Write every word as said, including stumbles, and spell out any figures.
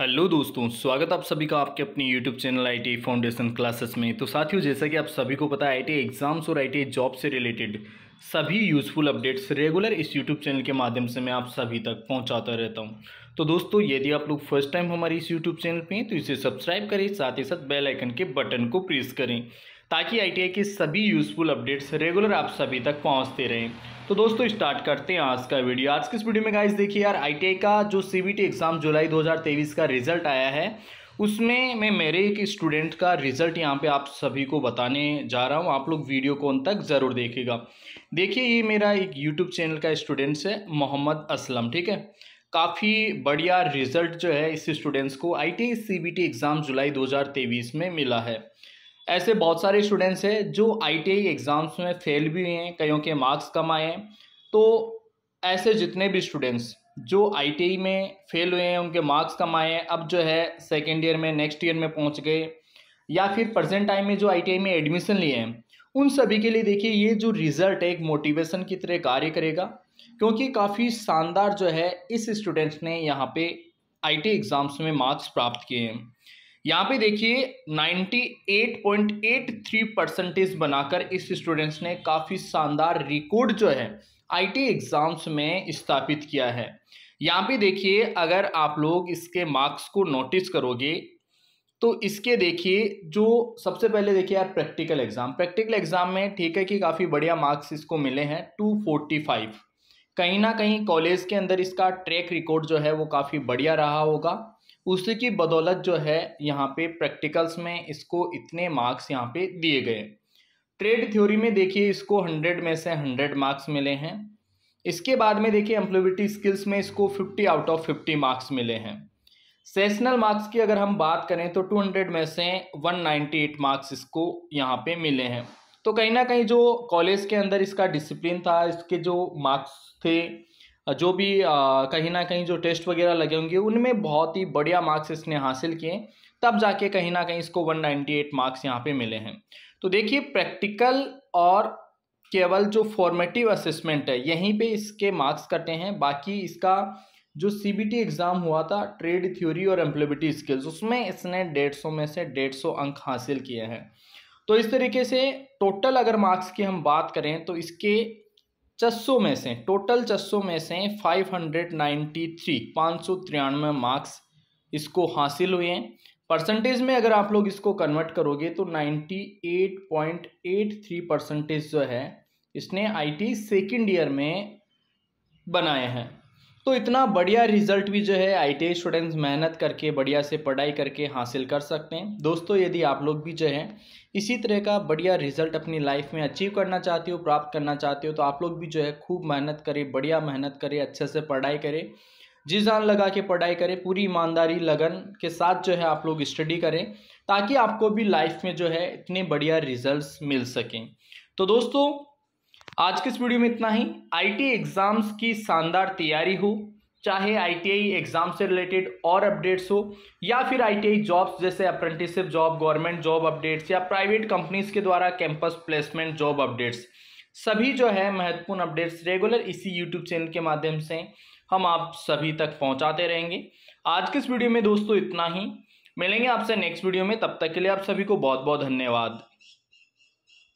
Hello दोस्तों, स्वागत आप सभी का आपके अपने YouTube channel ITI foundation classes में। तो साथियों, जैसा कि आप सभी को पता है, आईटीआई एग्जाम्स और आईटीआई जॉब से रिलेटेड सभी यूज़फुल अपडेट्स रेगुलर इस यूट्यूब चैनल के माध्यम से मैं आप सभी तक पहुंचाता रहता हूं। तो दोस्तों, यदि आप लोग फर्स्ट टाइम हमारे इस यूट्यूब चैनल पे हैं तो इसे सब्सक्राइब करें, साथ ही साथ बेल आइकन के बटन को प्रेस करें ताकि आईटीआई के सभी यूज़फुल अपडेट्स रेगुलर आप सभी तक पहुंचते रहें। तो दोस्तों, स्टार्ट करते हैं आज का वीडियो। आज के इस वीडियो में गाइस देखिए यार, आईटीआई का जो सीबीटी एग्ज़ाम जुलाई दो हज़ार तेईस का रिजल्ट आया है, उसमें मैं मेरे एक स्टूडेंट का रिज़ल्ट यहाँ पे आप सभी को बताने जा रहा हूँ। आप लोग वीडियो को अंत तक ज़रूर देखिएगा। देखिए, ये मेरा एक यूट्यूब चैनल का स्टूडेंट्स है, मोहम्मद असलम। ठीक है, काफ़ी बढ़िया रिज़ल्ट जो है इस स्टूडेंट्स को आईटीआई सीबीटी एग्ज़ाम जुलाई दो हज़ार तेईस में मिला है। ऐसे बहुत सारे स्टूडेंट्स हैं जो आईटीआई एग्ज़ाम्स में फेल भी हुए हैं, कईयों के मार्क्स कम आए हैं। तो ऐसे जितने भी स्टूडेंट्स जो आईटीआई में फेल हुए हैं, उनके मार्क्स कम आए हैं, अब जो है सेकेंड ईयर में, नेक्स्ट ईयर में पहुंच गए, या फिर प्रेजेंट टाइम में जो आईटीआई में एडमिशन लिए हैं, उन सभी के लिए देखिए ये जो रिज़ल्ट है एक मोटिवेशन की तरह कार्य करेगा, क्योंकि काफ़ी शानदार जो है इस स्टूडेंट्स ने यहाँ पे आईटीआई एग्ज़ाम्स में मार्क्स प्राप्त किए हैं। यहाँ पे देखिए अट्ठानवे पॉइंट तिरासी परसेंटेज बनाकर इस स्टूडेंट्स ने काफ़ी शानदार रिकॉर्ड जो है आईटी एग्ज़ाम्स में स्थापित किया है। यहाँ पे देखिए, अगर आप लोग इसके मार्क्स को नोटिस करोगे तो इसके देखिए जो सबसे पहले देखिए यार, प्रैक्टिकल एग्ज़ाम प्रैक्टिकल एग्ज़ाम में ठीक है कि काफ़ी बढ़िया मार्क्स इसको मिले हैं दो सौ पैंतालीस। कहीं ना कहीं कॉलेज के अंदर इसका ट्रैक रिकॉर्ड जो है वो काफ़ी बढ़िया रहा होगा, उसी की बदौलत जो है यहाँ पे प्रैक्टिकल्स में इसको इतने मार्क्स यहाँ पे दिए गए। ट्रेड थ्योरी में देखिए इसको सौ में से सौ मार्क्स मिले हैं। इसके बाद में देखिए एम्प्लॉयबिलिटी स्किल्स में इसको पचास आउट ऑफ पचास मार्क्स मिले हैं। सेशनल मार्क्स की अगर हम बात करें तो दो सौ में से एक सौ अट्ठानवे मार्क्स इसको यहाँ पे मिले हैं। तो कहीं ना कहीं जो कॉलेज के अंदर इसका डिसिप्लिन था, इसके जो मार्क्स थे, जो भी कहीं ना कहीं जो टेस्ट वगैरह लगे होंगे, उनमें बहुत ही बढ़िया मार्क्स इसने हासिल किए, तब जाके कहीं ना कहीं इसको एक सौ अट्ठानवे मार्क्स यहाँ पे मिले हैं। तो देखिए, प्रैक्टिकल और केवल जो फॉर्मेटिव असेसमेंट है यहीं पे इसके मार्क्स कटे हैं। बाकी इसका जो सीबीटी एग्ज़ाम हुआ था, ट्रेड थ्योरी और एम्प्लॉयबिलिटी स्किल्स, उसमें इसने डेढ़ सौ में से डेढ़ सौ अंक हासिल किए हैं। तो इस तरीके से टोटल अगर मार्क्स की हम बात करें तो इसके छह सौ में से टोटल छह सौ में से पाँच सौ तिरानवे पाँच सौ तिरानवे मार्क्स इसको हासिल हुए हैं। परसेंटेज में अगर आप लोग इसको कन्वर्ट करोगे तो अट्ठानवे पॉइंट तिरासी परसेंटेज जो है इसने आईटी सेकेंड ईयर में बनाए हैं। तो इतना बढ़िया रिजल्ट भी जो है आईटीआई स्टूडेंट्स मेहनत करके, बढ़िया से पढ़ाई करके हासिल कर सकते हैं। दोस्तों, यदि आप लोग भी जो है इसी तरह का बढ़िया रिजल्ट अपनी लाइफ में अचीव करना चाहते हो, प्राप्त करना चाहते हो, तो आप लोग भी जो है खूब मेहनत करें, बढ़िया मेहनत करें, अच्छे से पढ़ाई करें, जी जान लगा के पढ़ाई करें, पूरी ईमानदारी लगन के साथ जो है आप लोग स्टडी करें, ताकि आपको भी लाइफ में जो है इतने बढ़िया रिजल्ट्स मिल सकें। तो दोस्तों, आज के इस वीडियो में इतना ही। आईटीआई एग्ज़ाम्स की शानदार तैयारी हो, चाहे आईटीआई एग्ज़ाम से रिलेटेड और अपडेट्स हो, या फिर आईटीआई जॉब्स जैसे apprenticeship job, government job updates, या प्राइवेट कंपनीज़ के द्वारा कैंपस प्लेसमेंट जॉब अपडेट्स, सभी जो है महत्वपूर्ण अपडेट्स रेगुलर इसी यूट्यूब चैनल के माध्यम से हम आप सभी तक पहुँचाते रहेंगे। आज के इस वीडियो में दोस्तों इतना ही, मिलेंगे आपसे नेक्स्ट वीडियो में। तब तक के लिए आप सभी को बहुत बहुत धन्यवाद।